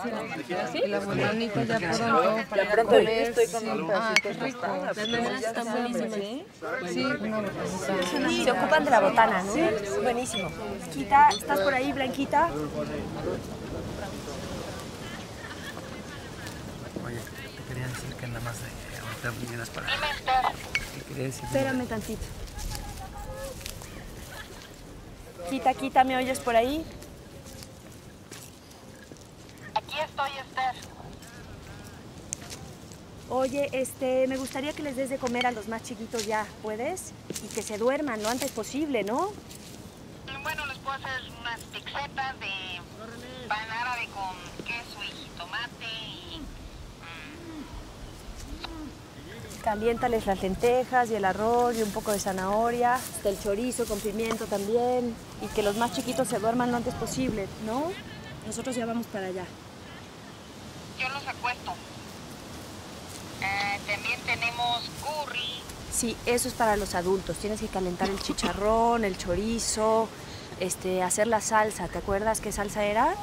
La bonita ya pronto. Ya pronto estoy con un pedacito de tostada. Las nanas están buenísimas. Sí, se ocupan de la botana, ¿no? Sí. Buenísimo. Quita, ¿estás por ahí, Blanquita? Oye, te quería decir que nada más ahorita vinieras para... Te quería decir... Espérame tantito. Quita, quita, ¿me oyes por ahí? Aquí estoy, Esther. Oye, me gustaría que les des de comer a los más chiquitos ya, ¿puedes? Y que se duerman lo antes posible, ¿no? Bueno, les puedo hacer unas pizzetas de pan árabe con queso y jitomate y... Caliéntales las lentejas y el arroz y un poco de zanahoria, hasta el chorizo con pimiento también. Y que los más chiquitos se duerman lo antes posible, ¿no? Nosotros ya vamos para allá. Yo los acuesto. También tenemos curry. Sí, eso es para los adultos. Tienes que calentar el chicharrón, el chorizo, hacer la salsa. ¿Te acuerdas qué salsa era?